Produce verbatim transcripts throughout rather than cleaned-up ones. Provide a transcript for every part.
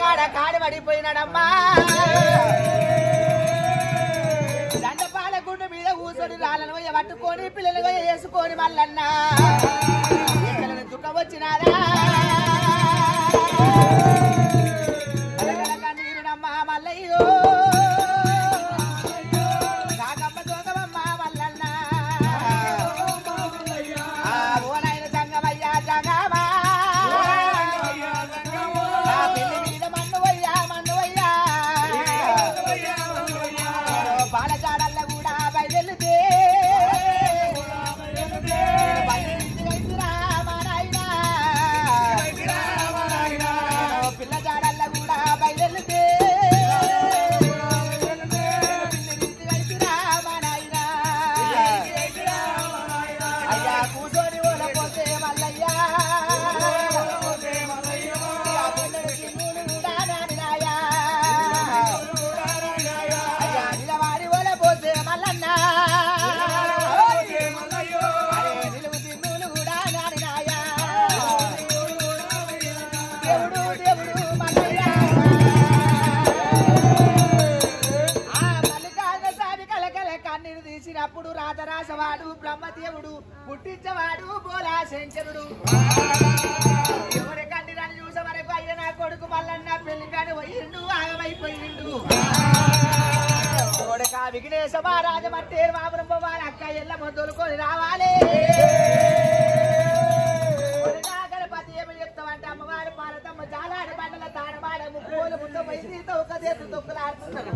కాడ కాడ పడిపోయినాడమ్మా. దండపాల గుండు మీద కూర్చొని రాళ్ళను పోయి పట్టుకొని పిల్లలు పోయి వేసుకొని మళ్ళన్నా పిల్లలు చుక్క వచ్చినారా కన్నీరునమ్మా మల్లయ్యో రాజరాజవాడు బ్రహ్మదేవుడు పుట్టించవాడు బోలా శంకరుడు ఎవరి కంటి నన్ను చూసే వరకు అయ్యా నా కొడుకు మల్లన్న పెళ్లి కాని పోయిండు ఆగమైపోయిండు కొడుక విఘ్నేశ మహారాజమంటే బాబురమ్మ వారి అక్క ఎల్లమ్మ తోలుకొని రావాలి గణపతి ఏమి చెప్తామంటే అమ్మవారు పాలతమ్మ జాలాడు బండల తాడబాడ ముక్కులు ముందు పోయి ఒక దేశ తొక్కులాడుతున్నారు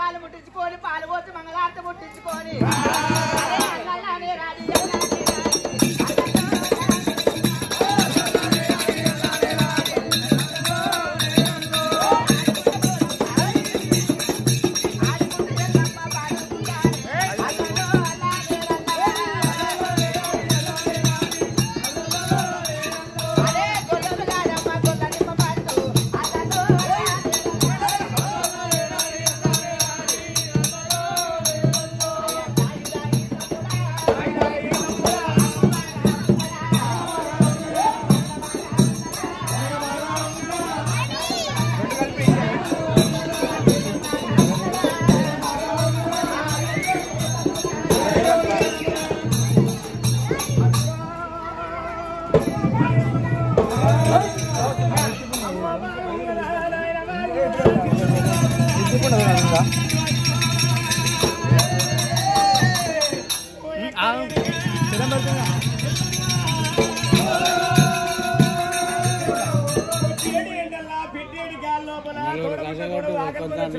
వాళ్ళు ముట్టించుకొని పాలు పోసి మంగళారతి ముట్టించుకొని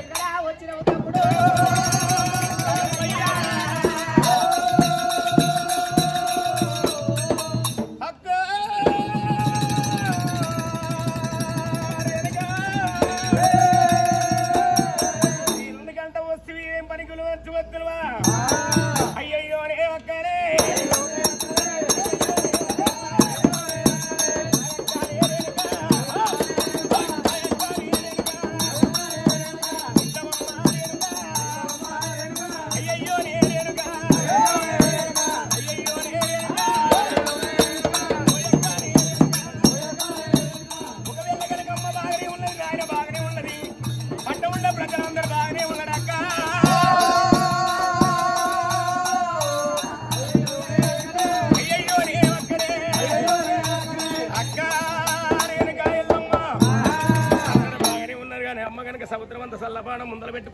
ఎక్కడా వచ్చినవు తమ్ముడు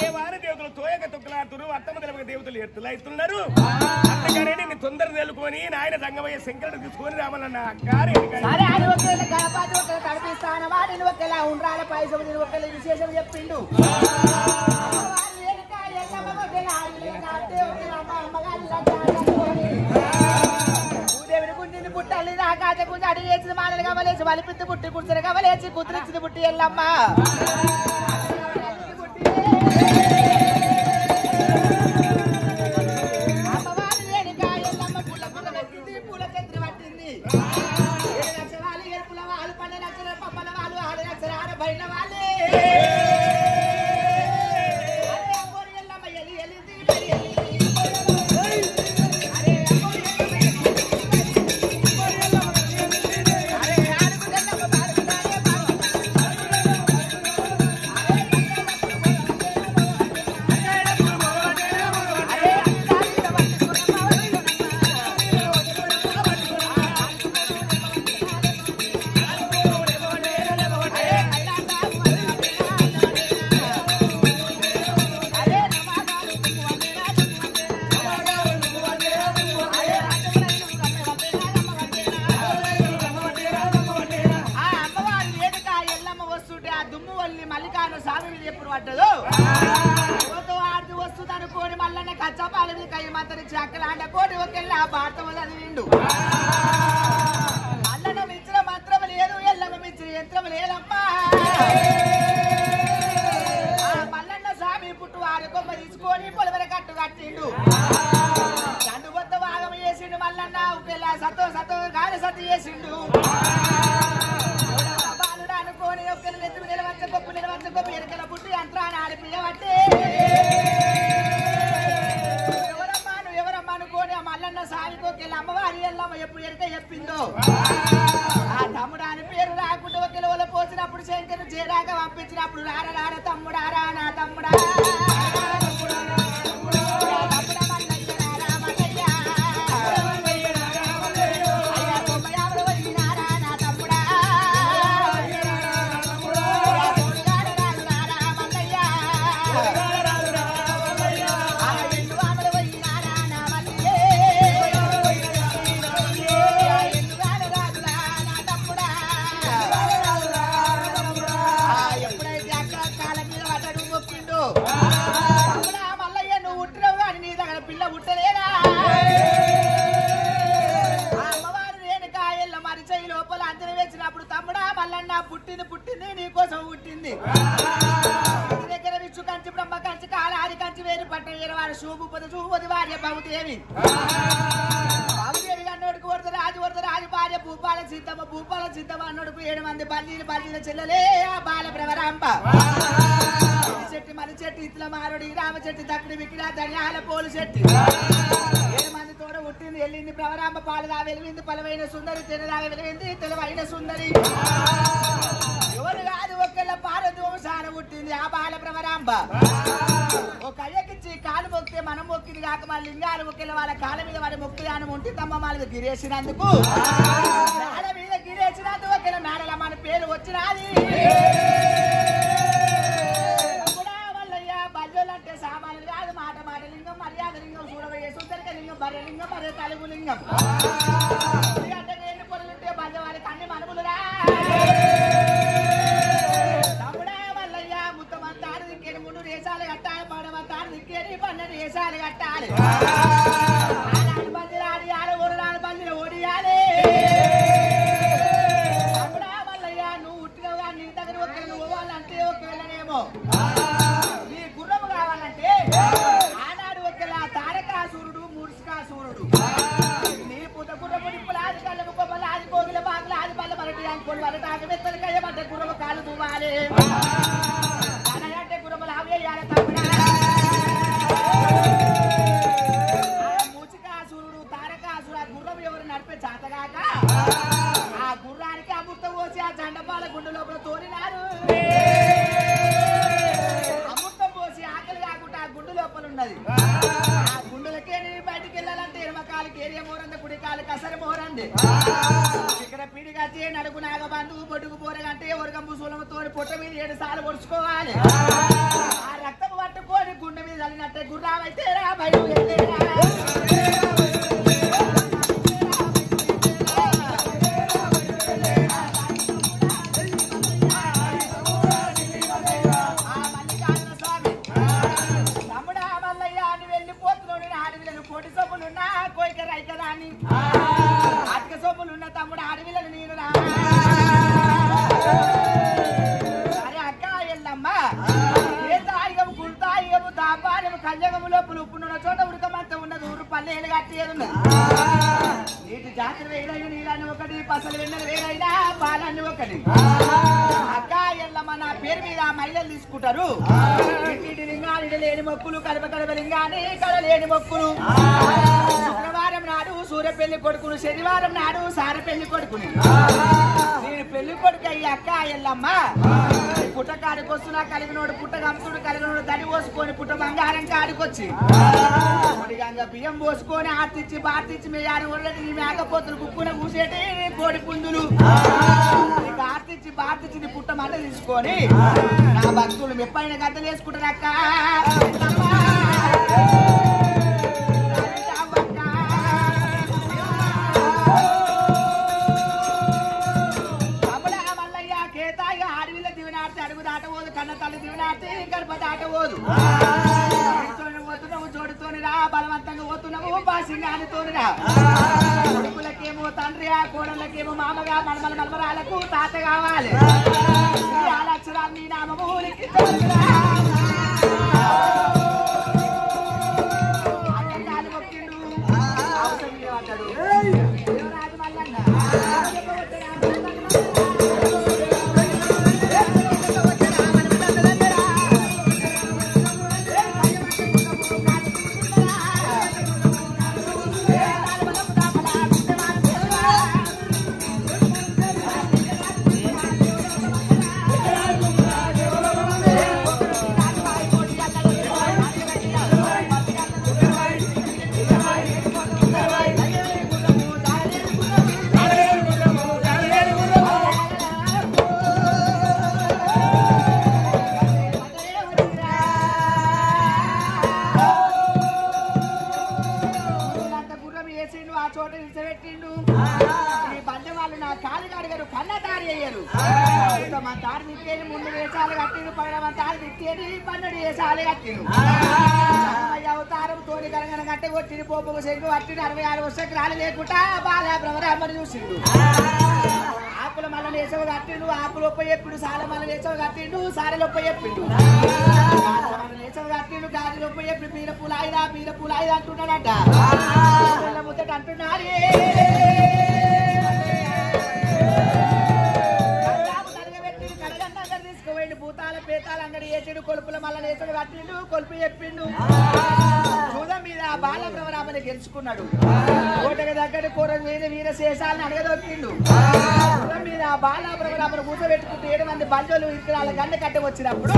దేవారి దేవతలు తోయక తొక్కులాడుతున్నారు అత్తమ్మ తెలపక దేవతలు ఎత్తులు అవుతున్నారు అత్తగారేని తొందర తెలుకొని నాయన రంగమయ్య శంకరుడు తీసుకొని రావాలన్న అక్క స్థానవాడిని ఒకేలా ఉండాల పైసలు నేను ఒకేలా విశేషం చెప్పిండు గుండిని పుట్టాలి రాకాచ గుంజ అడిగి వేసిన మానలు కవలేసి వలిపింది పుట్టి కుర్చలు కవలేసి కుతురిచ్చింది పుట్టి ఎల్లమ్మ ఒకవేళ అమ్మవారి ఎల్లమ్మ ఎప్పుడు ఎరక చెప్పిందో ఆ తమ్ముడు అని పేరు రాకుండా ఒకవేళ వాళ్ళ పోసినప్పుడు శంకరు జయరాక పంపించినప్పుడు రారా రారా తమ్ముడా రా నా తమ్ముడా గిరేసినందుకు నాడ మీద గిరేసినందుకు ఒకవేళ నాడల మన పేరు వచ్చినది కూడా వల్లయ్యా బల్లంటే సామాన్యులు కాదు మాట మాట లింగం మర్యాద లింగం చూడబోయే సుందరిక లింగం భర్య లింగం భర్య తలుపు లింగం అంటే ఎన్ని పొరలుంటే బల్ల వాళ్ళకి అన్ని మనుగులురా తమ్ముడా వల్లయ్యా ముత్తమంతా దిక్కేది ముందు రేసాలు కట్టాలి పడమంతా దిక్కేది పన్నెండు రేసాలు కట్టాలి బియ్యం పోసుకొని ఆర్తిచ్చి బార్తిచ్చి మీ ఆరు ఊళ్ళని నీ మేకపోతులు కుక్కున కూసేటి కోడి పుంజులు ఆర్తిచ్చి బార్తిచ్చి నీ పుట్ట మళ్ళీ తీసుకొని నా భక్తులు మెప్పైన గద్దలు వేసుకుంటారక్క మల్లయ్య కేతాయిగా అడవిలో దివినార్తి అడుగు దాటబోదు కన్న తల్లి దివినార్తి గడప దాటబోదు బలవంతంగా పోతున్నావు బాసింగానితోనిరా కొడుకులకేమో తండ్రి ఆ కోడళ్ళకేమో మామగా మనమల మనమరాలకు తాత కావాలి అక్షరాన్ని నామూలికి Gracias. పెట్టిండు. ఈ బండి వాళ్ళు నా కాలుగా అడిగారు, కన్న దారి అయ్యారు. మా దారి తిప్పేది ముందు వేసాలు కట్టిండు, పైన మా దారి తిప్పేది పన్నెండు వేసాలు కట్టిండు. అవతారం తోడి కలగన కట్టే కొట్టింది, పోపు సెంగు పట్టింది, అరవై ఆరు వర్షకు రాళ్ళు లేకుండా బాగా బ్రహ్మరామని చూసిండు. ఆకుల మళ్ళీ వేసవి కట్టిండు, ఆకులు ఒప్ప చెప్పిండు, సాల మళ్ళీ వేసవి కట్టిండు, సారలు ఒప్ప చెప్పిండు, వేసవి కట్టిండు, గాజులు ఒప్ప చెప్పిండు, పీర పూలాయిదా పీర పూలాయిదా అంటున్నాడట. ముచ్చట అంటున్నారు తీసుకుపోయిండు, భూతాల పేతాల అంగడి వేసాడు, కొలుపుల మళ్ళీ వేసవి కట్టిండు, కొలుపు చెప్పిండు. బాలబ్రహ్మరామని గెలుచుకున్నాడు. కోటకు దగ్గర కూరలు మీద వీర శేషాలను అడగదొక్కిండు. మీద బాలబ్రహ్మరామను కూర్చోబెట్టుకుంటూ ఏడు మంది బంజోలు ఇతరాల గంట కట్ట వచ్చినప్పుడు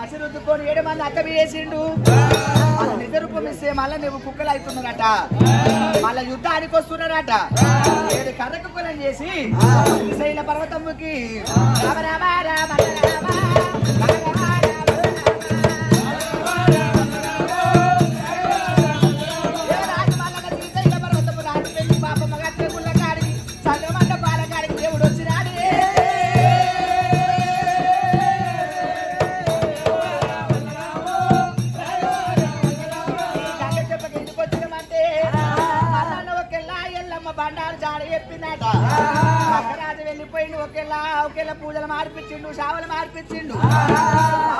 మసి రుద్దుకొని ఏడు మంది అక్క వేసిండు. వాళ్ళు నిజ రూపం ఇస్తే మళ్ళీ నువ్వు కుక్కలు అవుతున్నారట, మళ్ళీ యుద్ధానికి వస్తున్నారట. ఏడు కర్ర కుక్కలను చేసి విశైల పర్వతముకి పూజలు మార్పించిండు, షావలు మార్పించిండు,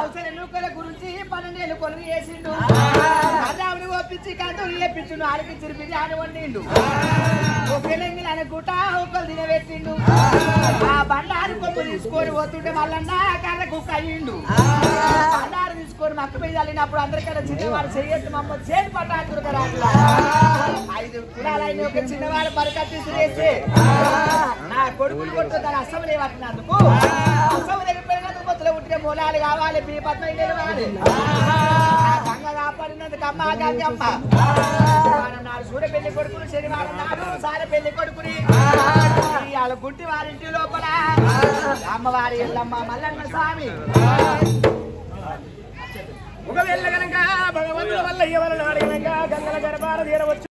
అవసరం ఎన్నుకల గురించి పన్నెండేళ్ళు కొలువు చేసిండు, రాజావుని ఒప్పించి కందులు చేపించిండు, ఆడికి చిరిపించి ఆడ వండిండు, ఒకళ్ళంగిలు ఆయన గుట ఒకళ్ళు తినబెట్టిండు. ఆ బండారు కొప్పు తీసుకొని పోతుంటే మళ్ళన్నా కళ్ళ కుక్క అయ్యిండు. బండారు తీసుకొని మక్క మీద వెళ్ళినప్పుడు అందరికన్నా చిన్నవాడు చేయొచ్చు, మమ్మల్ని చేతి పట్టాకురు కదా, ఐదు కులాలైన ఒక చిన్నవాడు పరికట్టిస్తూ చేసి నా కొడుకులు కొట్టు తన అసెంబ్లీ పట్టినందుకు అసెంబ్లీ పెరిగినందుకు మొత్తం పుట్టిన మూలాలు కావాలి, మీ పత్మ నిలవాలి, గంగ కాపాడినందుకు అమ్మ గంగమ్మ. సూర్య పెళ్లి కొడుకులు శనివారం నాడు సార పెళ్లి కొడుకుని వాళ్ళ గుట్టి వారింటి లోపల అమ్మవారి ఎల్లమ్మ మల్లన్న స్వామి ఒకవేళ కనుక భగవంతుల వల్ల ఎవరు అడిగినాక గంగల గర్భాలు తీరవచ్చు.